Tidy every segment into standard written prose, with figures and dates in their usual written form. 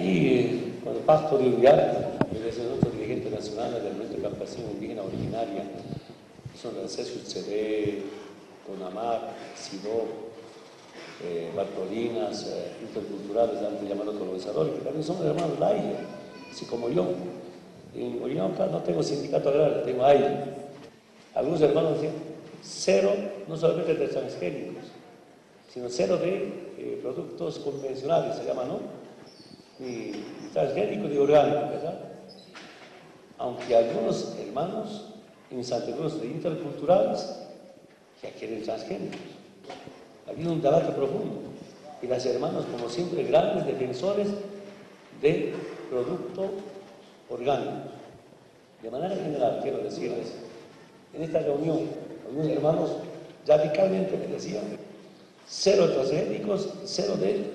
Ahí, con el Pacto de Unidad, el Instituto Dirigente Nacional del Movimiento de Campesino Indígena Originaria, son el César, CD, Conamac, Sidó, Bartolinas, Interculturales, antes llamados colonizadores, que también son hermanos de aire, así como yo. En Orinoca no tengo sindicato agrario, tengo aire. Algunos hermanos decían, cero, no solamente de transgénicos, sino cero de productos convencionales, se llama, ¿no? Ni transgénicos ni orgánicos, ¿verdad? Aunque algunos hermanos en Santa Cruz de interculturales ya quieren transgénicos. Ha habido un debate profundo. Y las hermanas, como siempre, grandes defensores del producto orgánico. De manera general, quiero decirles, en esta reunión, algunos hermanos radicalmente me decían, cero transgénicos, cero de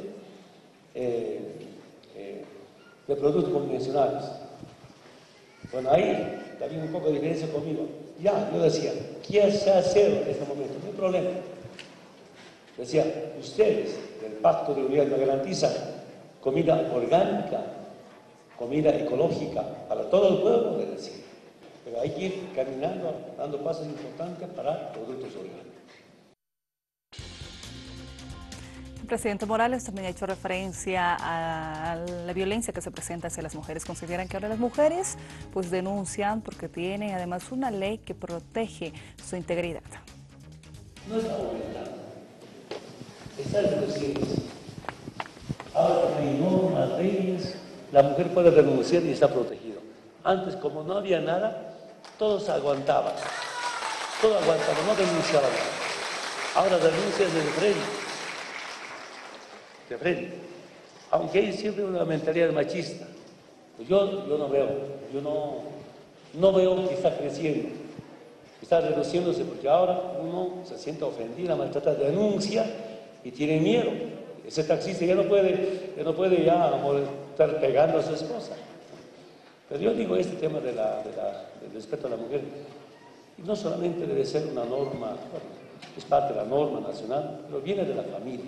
productos convencionales. Bueno, ahí también un poco de diferencia conmigo. Ya, yo decía, ¿quién sea cero en este momento? No hay problema. Decía, ustedes del Pacto de Unidad me garantizan comida orgánica, comida ecológica para todo el pueblo, les decía. Pero hay que ir caminando, dando pasos importantes para productos orgánicos. El presidente Morales también ha hecho referencia a la violencia que se presenta hacia las mujeres. Consideran que ahora las mujeres pues denuncian porque tienen además una ley que protege su integridad. No es la voluntad. Está en los cielos. Ahora hay normas, leyes, la mujer puede renunciar y está protegida. Antes, como no había nada, todos aguantaban. Todos aguantaban, no denunciaban nada. Ahora denuncias del frente. De frente, aunque hay siempre una mentalidad machista, pues yo no veo, yo no veo que está creciendo, que está reduciéndose, porque ahora uno se siente ofendida, maltratada, denuncia y tiene miedo. Ese taxista ya no puede ya estar pegando a su esposa. Pero yo digo, este tema del respeto a la mujer, no solamente debe ser una norma, bueno, es parte de la norma nacional, pero viene de la familia.